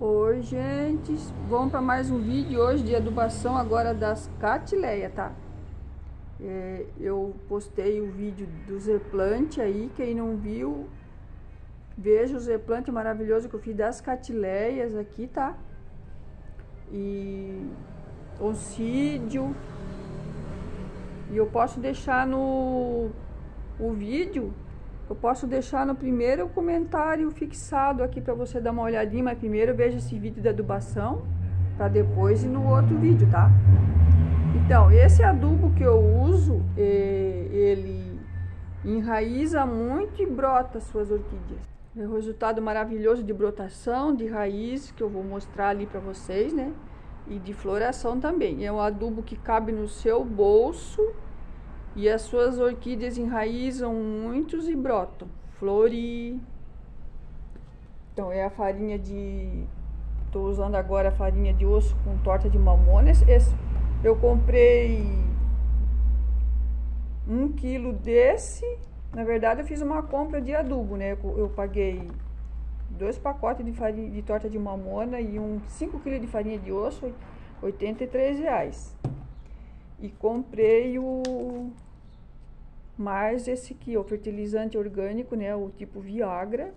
Oi, gente, vamos para mais um vídeo hoje de adubação agora das cattleyas, tá? Eu postei o vídeo do zerplante aí, quem não viu, veja o zerplante maravilhoso que eu fiz das cattleyas aqui, tá? E oncídio, e eu posso deixar no o vídeo, eu posso deixar no primeiro comentário fixado aqui para você dar uma olhadinha, mas primeiro veja esse vídeo da adubação para depois ir no outro vídeo, tá? Então, esse adubo que eu uso, ele enraiza muito e brota suas orquídeas. É um resultado maravilhoso de brotação, de raiz, que eu vou mostrar ali para vocês, né? E de floração também. É um adubo que cabe no seu bolso e as suas orquídeas enraizam muitos e brotam. Flori. Então, é a farinha de... Estou usando agora a farinha de osso com torta de mamona. Eu comprei 1 quilo desse. Na verdade, eu fiz uma compra de adubo, né? Eu paguei 2 pacotes de farinha de torta de mamona e 5 quilos de farinha de osso, R$ 83. E comprei mais esse aqui, o fertilizante orgânico, né, o tipo Viagra,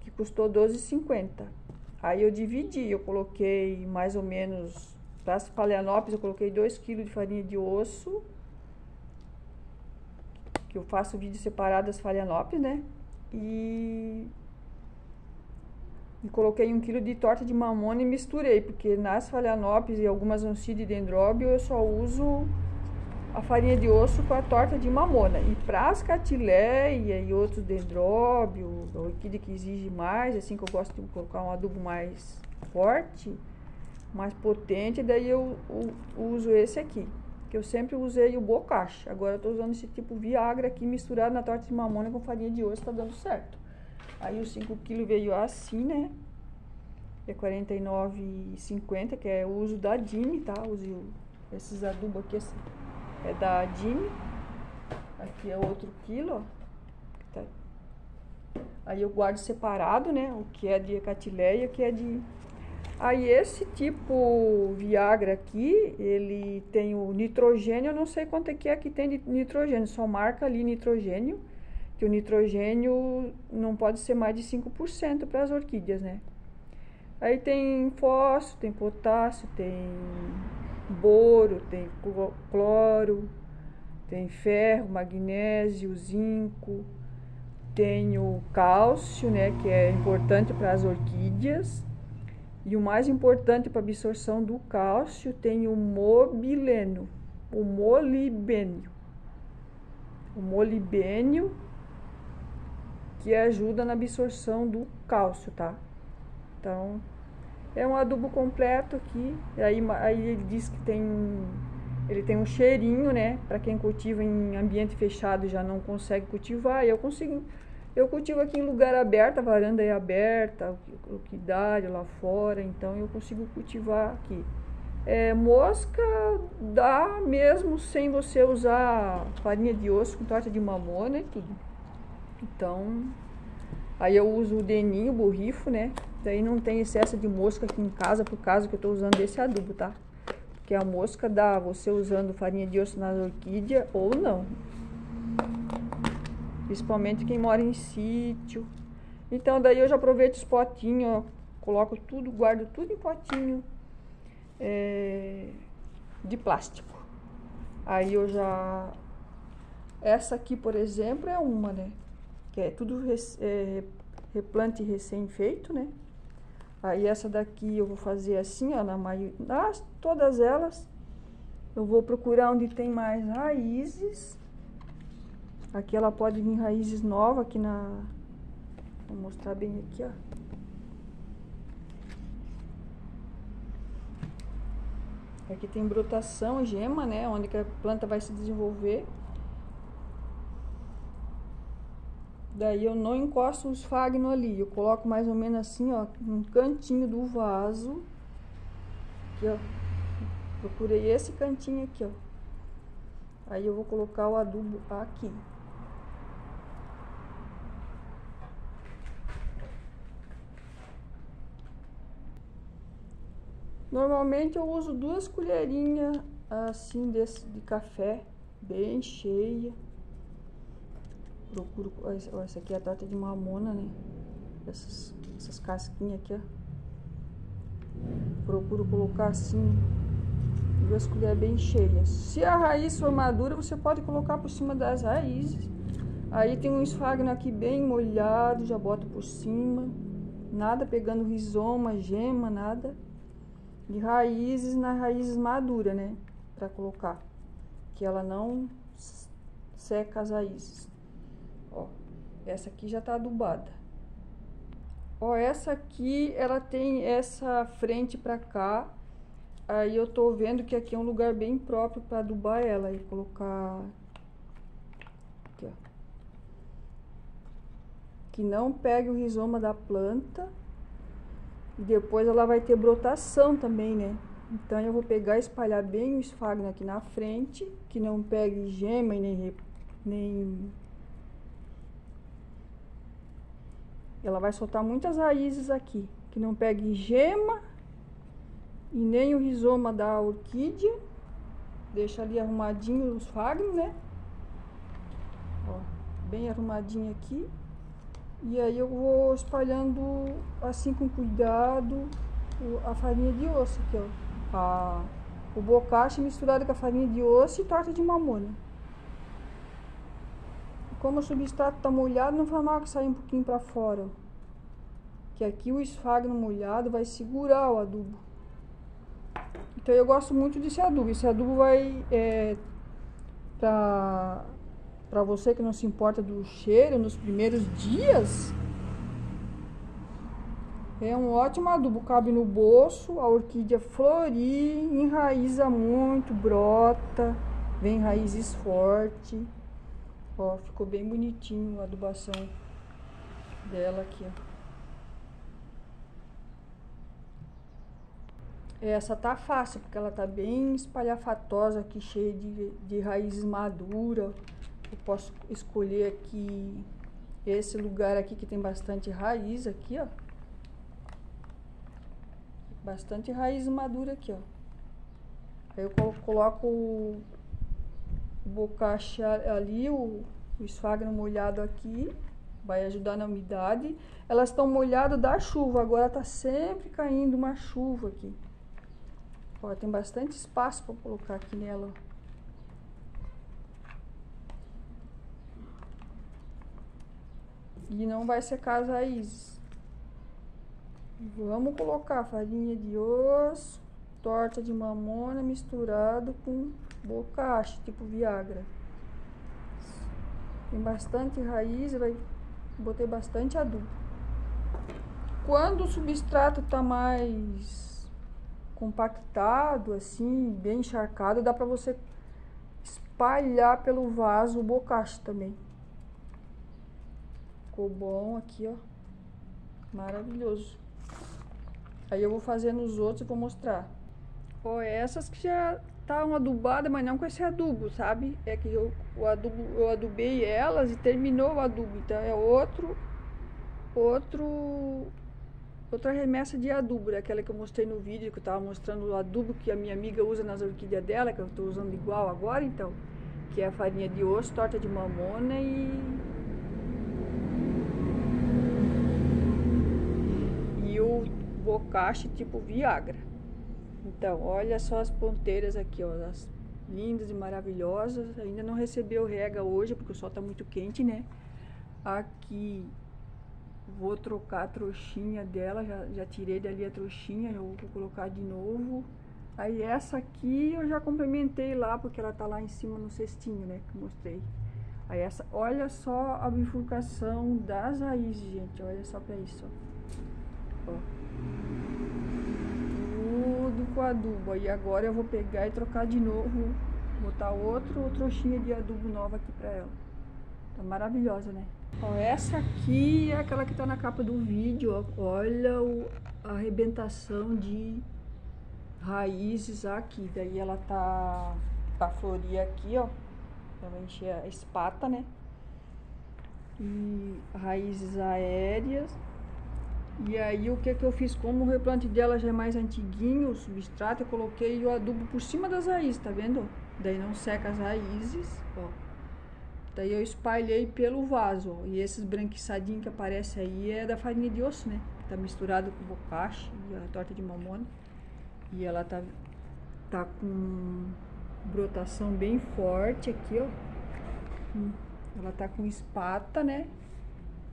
que custou R$ 12,50. Aí eu dividi, eu coloquei mais ou menos, para as Phalaenopsis, eu coloquei 2 kg de farinha de osso, que eu faço vídeo separado das Phalaenopsis, né, e coloquei 1 kg de torta de mamona e misturei, porque nas Phalaenopsis e algumas Oncidium e Dendrobium eu só uso a farinha de osso com a torta de mamona. E para as cattleyas e outros Dendrobium, a orquídea que exige mais, assim, que eu gosto de colocar um adubo mais forte, mais potente, daí eu uso esse aqui, que eu sempre usei o Bokashi. Agora eu tô usando esse tipo Viagra aqui misturado na torta de mamona com farinha de osso, tá dando certo. Aí os 5 kg veio assim, né? É R$ 49,50, que é o uso da Dimy, tá? Uso esses adubos aqui, assim, é da Dimy. Aqui é outro quilo, ó. Tá. Aí eu guardo separado, né? O que é de cattleyas e o que é de... Aí esse tipo Viagra aqui, ele tem o nitrogênio, eu não sei quanto é que tem de nitrogênio, só marca ali nitrogênio, que o nitrogênio não pode ser mais de 5% para as orquídeas, né? Aí tem fósforo, tem potássio, tem boro, tem cloro, tem ferro, magnésio, zinco, tem o cálcio, né, que é importante para as orquídeas. E o mais importante para a absorção do cálcio tem o mobileno, o molibênio. O molibênio que ajuda na absorção do cálcio, tá? Então, é um adubo completo aqui. Aí ele diz que ele tem um cheirinho, né? Para quem cultiva em ambiente fechado já não consegue cultivar, eu consigo... Eu cultivo aqui em lugar aberto, a varanda é aberta, o que dá lá fora, então eu consigo cultivar aqui. Mosca dá mesmo sem você usar farinha de osso com torta de mamona e tudo. Então, aí eu uso o deninho, o borrifo, né? Daí não tem excesso de mosca aqui em casa, por causa que eu tô usando esse adubo, tá? Porque a mosca dá você usando farinha de osso na orquídea ou não. Principalmente quem mora em sítio. Então daí eu já aproveito os potinhos, ó, coloco tudo, guardo tudo em potinho de plástico. Aí eu já... Essa aqui, por exemplo, é uma, né? Que é tudo replante recém-feito, né? Aí essa daqui eu vou fazer assim, ó, todas elas. Eu vou procurar onde tem mais raízes. Aqui ela pode vir raízes novas aqui na... Vou mostrar bem aqui, ó. Aqui tem brotação, gema, né? Onde que a planta vai se desenvolver. Daí eu não encosto os fagnos ali. Eu coloco mais ou menos assim, ó, num cantinho do vaso. Aqui, ó. Procurei esse cantinho aqui, ó. Aí eu vou colocar o adubo aqui. Normalmente eu uso 2 colherinhas assim de café, bem cheia. Procuro, ó, essa aqui é a torta de mamona, né? Essas casquinhas aqui, ó. Procuro colocar assim, 2 colheres bem cheias. Se a raiz for madura, você pode colocar por cima das raízes. Aí tem um esfagno aqui bem molhado, já boto por cima. Nada pegando rizoma, gema, nada. De raízes, nas raízes maduras, né? Pra colocar. Que ela não seca as raízes. Ó, essa aqui já tá adubada. Ó, essa aqui, ela tem essa frente pra cá. Aí eu tô vendo que aqui é um lugar bem próprio pra adubar ela e colocar... Aqui, ó. Que não pegue o rizoma da planta. E depois ela vai ter brotação também, né? Então eu vou pegar e espalhar bem o esfagno aqui na frente. Que não pegue gema e nem... Ela vai soltar muitas raízes aqui, que não pegue gema e nem o rizoma da orquídea. Deixa ali arrumadinho os fagnos, né? Ó, bem arrumadinho aqui. E aí eu vou espalhando assim com cuidado a farinha de osso aqui, ó. O bokashi misturado com a farinha de osso e torta de mamona. Como o substrato tá molhado, não vai mal sair um pouquinho pra fora, ó. Que aqui o esfagno molhado vai segurar o adubo. Então eu gosto muito desse adubo. Esse adubo vai, pra você que não se importa do cheiro, nos primeiros dias, é um ótimo adubo. Cabe no bolso, a orquídea florir, enraiza muito, brota, vem raízes fortes. Ó, ficou bem bonitinho a adubação dela aqui, ó. Essa tá fácil, porque ela tá bem espalhafatosa aqui, cheia de raízes maduras. Eu posso escolher aqui, esse lugar aqui que tem bastante raiz aqui, ó. Bastante raiz madura aqui, ó. Aí eu coloco... Bokashi ali, o esfagno molhado aqui, vai ajudar na umidade. Elas estão molhadas da chuva, agora tá sempre caindo uma chuva aqui. Ó, tem bastante espaço para colocar aqui nela. E não vai secar as raízes. Vamos colocar farinha de osso, torta de mamona misturado com bokashi, tipo Viagra. Tem bastante raiz, vai botar bastante adubo. Quando o substrato tá mais compactado, assim, bem encharcado, dá pra você espalhar pelo vaso o bokashi também. Ficou bom aqui, ó. Maravilhoso. Aí eu vou fazer nos outros e vou mostrar. Ó, essas que já estavam adubadas, mas não com esse adubo, sabe? É que eu adubei elas e terminou o adubo. Então é outra remessa de adubo, aquela que eu mostrei no vídeo, que eu tava mostrando o adubo que a minha amiga usa nas orquídeas dela, que eu tô usando igual agora, então. Que é a farinha de osso, torta de mamona e o bokashi tipo Viagra. Então, olha só as ponteiras aqui, ó, as lindas e maravilhosas. Ainda não recebeu rega hoje, porque o sol tá muito quente, né? Aqui, vou trocar a trouxinha dela, já tirei dali a trouxinha, eu vou colocar de novo. Aí essa aqui eu já complementei lá, porque ela tá lá em cima no cestinho, né, que eu mostrei. Aí essa, olha só a bifurcação das raízes, gente, olha só pra isso, ó. Com adubo. E agora eu vou pegar e trocar de novo, botar outra trouxinha de adubo nova aqui pra ela. Tá maravilhosa, né? Ó, essa aqui é aquela que tá na capa do vídeo, ó. Olha a arrebentação de raízes aqui. Daí ela tá pra florir aqui, ó. Ela vai encher a espata, né? E raízes aéreas. E aí o que que eu fiz? Como o replante dela já é mais antiguinho, o substrato, eu coloquei o adubo por cima das raízes, tá vendo? Daí não seca as raízes, ó. Daí eu espalhei pelo vaso, ó. E esses branquiçadinhos que aparecem aí é da farinha de osso, né? Tá misturado com bokashi e a torta de mamona. E ela tá com brotação bem forte aqui, ó. Ela tá com espata, né?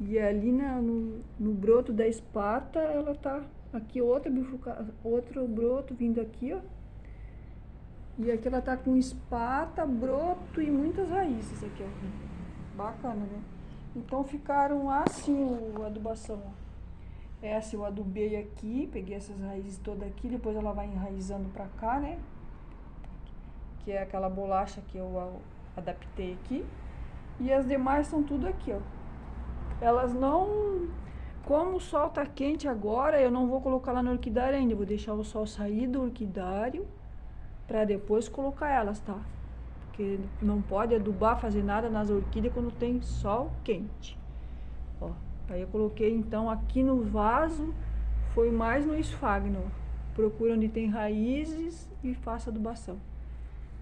E ali no broto da espata, ela tá aqui outro broto vindo aqui, ó. E aqui ela tá com espata, broto e muitas raízes aqui, ó. Bacana, né? Então ficaram assim a adubação, ó. Essa eu adubei aqui, peguei essas raízes todas aqui, depois ela vai enraizando pra cá, né? Que é aquela bolacha que eu adaptei aqui. E as demais são tudo aqui, ó. Elas não... Como o sol tá quente agora, eu não vou colocar lá no orquidário ainda. Vou deixar o sol sair do orquidário pra depois colocar elas, tá? Porque não pode adubar, fazer nada nas orquídeas quando tem sol quente. Ó, aí eu coloquei então aqui no vaso, foi mais no esfagno. Procura onde tem raízes e faça adubação.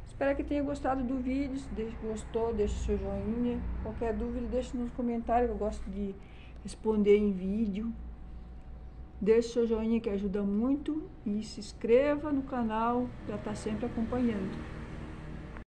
Espero que tenha gostado do vídeo. Se gostou, deixa o seu joinha. Qualquer dúvida, deixa nos comentários, eu gosto de responder em vídeo. Deixa o seu joinha que ajuda muito. E se inscreva no canal para estar sempre acompanhando.